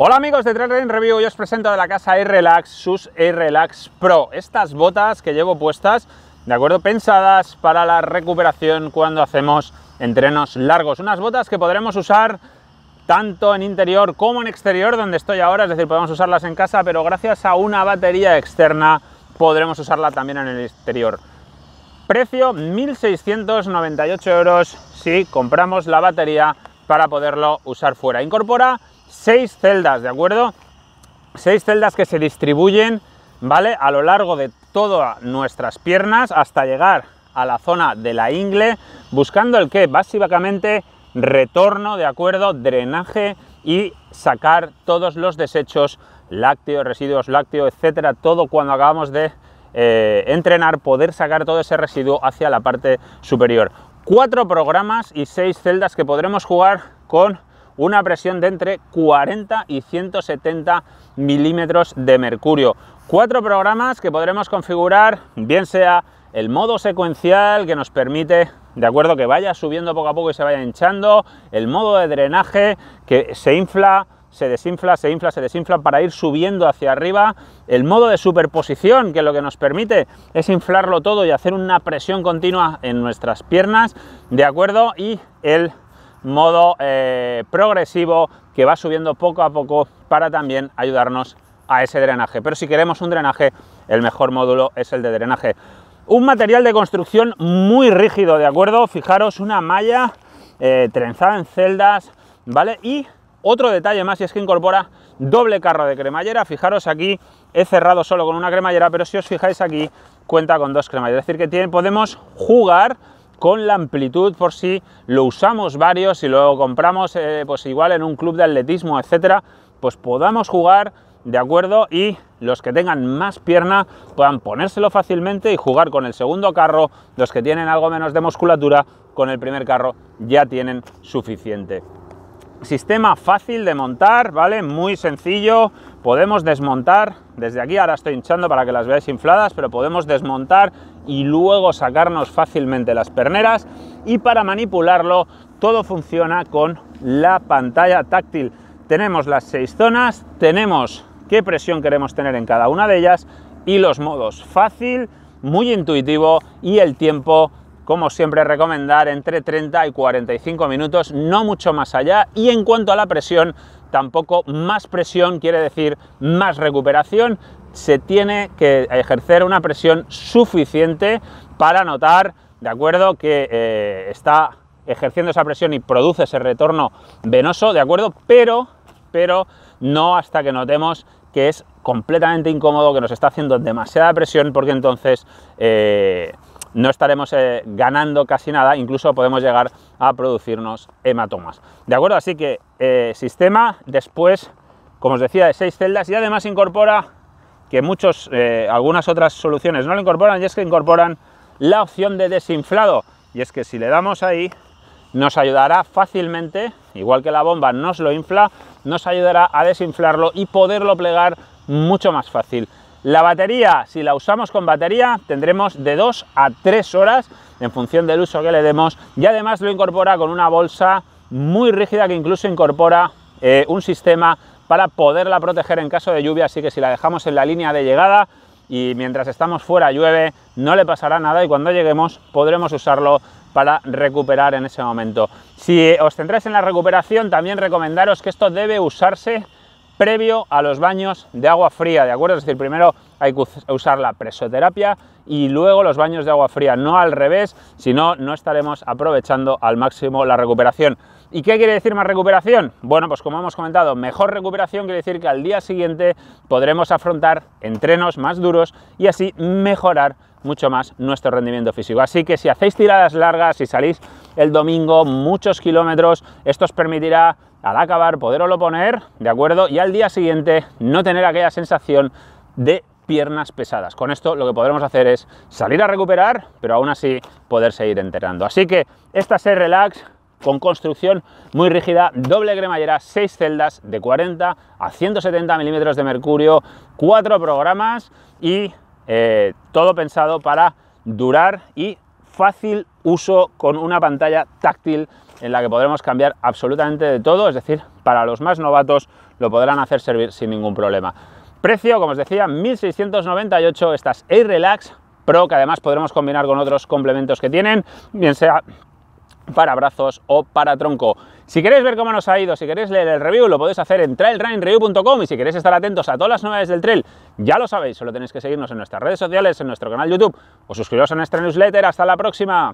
Hola amigos de Trail Running Review, yo os presento de la casa Air Relax sus Air Relax Pro. Estas botas que llevo puestas, de acuerdo, pensadas para la recuperación cuando hacemos entrenos largos. Unas botas que podremos usar tanto en interior como en exterior, donde estoy ahora, es decir, podemos usarlas en casa, pero gracias a una batería externa podremos usarla también en el exterior. Precio 1.698 euros si compramos la batería para poderlo usar fuera. Incorpora 6 celdas, ¿de acuerdo? 6 celdas que se distribuyen, ¿vale?, a lo largo de todas nuestras piernas hasta llegar a la zona de la ingle, buscando el que básicamente retorno, ¿de acuerdo?, drenaje y sacar todos los desechos lácteos, residuos lácteos, etcétera, todo cuando acabamos de entrenar, poder sacar todo ese residuo hacia la parte superior. 4 programas y 6 celdas que podremos jugar con una presión de entre 40 y 170 milímetros de mercurio. 4 programas que podremos configurar, bien sea el modo secuencial, que nos permite, de acuerdo, que vaya subiendo poco a poco y se vaya hinchando, el modo de drenaje, que se infla, se desinfla, se infla, se desinfla para ir subiendo hacia arriba, el modo de superposición, que lo que nos permite es inflarlo todo y hacer una presión continua en nuestras piernas, de acuerdo, y el modo progresivo, que va subiendo poco a poco para también ayudarnos a ese drenaje. Pero si queremos un drenaje, el mejor módulo es el de drenaje. Un material de construcción muy rígido, ¿de acuerdo? Fijaros, una malla trenzada en celdas, ¿vale? Y otro detalle más, y es que incorpora doble carro de cremallera. Fijaros, aquí he cerrado solo con una cremallera, pero si os fijáis aquí, cuenta con 2 cremalleras. Es decir, que podemos jugar con la amplitud por si lo usamos varios, si lo compramos pues igual en un club de atletismo, etcétera, pues podamos jugar, de acuerdo, y los que tengan más pierna puedan ponérselo fácilmente y jugar con el segundo carro, los que tienen algo menos de musculatura con el primer carro ya tienen suficiente. Sistema fácil de montar, ¿vale? Muy sencillo, podemos desmontar desde aquí, ahora estoy hinchando para que las veáis infladas, pero podemos desmontar y luego sacarnos fácilmente las perneras, y para manipularlo todo funciona con la pantalla táctil. Tenemos las 6 zonas, tenemos qué presión queremos tener en cada una de ellas y los modos, fácil, muy intuitivo, y el tiempo, como siempre, recomendar entre 30 y 45 minutos, no mucho más allá. Y en cuanto a la presión, tampoco más presión quiere decir más recuperación. Se tiene que ejercer una presión suficiente para notar, de acuerdo, que está ejerciendo esa presión y produce ese retorno venoso, de acuerdo, pero no hasta que notemos que es completamente incómodo, que nos está haciendo demasiada presión, porque entonces no estaremos ganando casi nada, incluso podemos llegar a producirnos hematomas. ¿De acuerdo? Así que sistema, después, como os decía, de 6 celdas, y además incorpora, que muchos, algunas otras soluciones no lo incorporan, y es que incorporan la opción de desinflado. Y es que si le damos ahí, nos ayudará fácilmente, igual que la bomba nos lo infla, nos ayudará a desinflarlo y poderlo plegar mucho más fácil. La batería, si la usamos con batería, tendremos de 2 a 3 horas en función del uso que le demos, y además lo incorpora con una bolsa muy rígida que incluso incorpora un sistema para poderla proteger en caso de lluvia, así que si la dejamos en la línea de llegada y mientras estamos fuera llueve, no le pasará nada y cuando lleguemos podremos usarlo para recuperar en ese momento. Si os centráis en la recuperación, también recomendaros que esto debe usarse previo a los baños de agua fría, ¿de acuerdo? Es decir, primero hay que usar la presoterapia y luego los baños de agua fría, no al revés, si no, no estaremos aprovechando al máximo la recuperación. ¿Y qué quiere decir más recuperación? Bueno, pues como hemos comentado, mejor recuperación quiere decir que al día siguiente podremos afrontar entrenos más duros y así mejorar mucho más nuestro rendimiento físico. Así que si hacéis tiradas largas, si salís el domingo muchos kilómetros, esto os permitirá al acabar poderoslo poner, ¿de acuerdo?, y al día siguiente no tener aquella sensación de piernas pesadas. Con esto lo que podremos hacer es salir a recuperar, pero aún así poder seguir entrenando. Así que esta Air Relax con construcción muy rígida, doble cremallera, 6 celdas de 40 a 170 milímetros de mercurio, 4 programas y todo pensado para durar y fácil uso, con una pantalla táctil en la que podremos cambiar absolutamente de todo, es decir, para los más novatos lo podrán hacer servir sin ningún problema. Precio, como os decía, 1.698, estas Air Relax Pro, que además podremos combinar con otros complementos que tienen, bien sea para brazos o para tronco. Si queréis ver cómo nos ha ido, si queréis leer el review, lo podéis hacer en trailrunningreview.com, y si queréis estar atentos a todas las novedades del trail, ya lo sabéis, solo tenéis que seguirnos en nuestras redes sociales, en nuestro canal YouTube, o suscribiros a nuestra newsletter. ¡Hasta la próxima!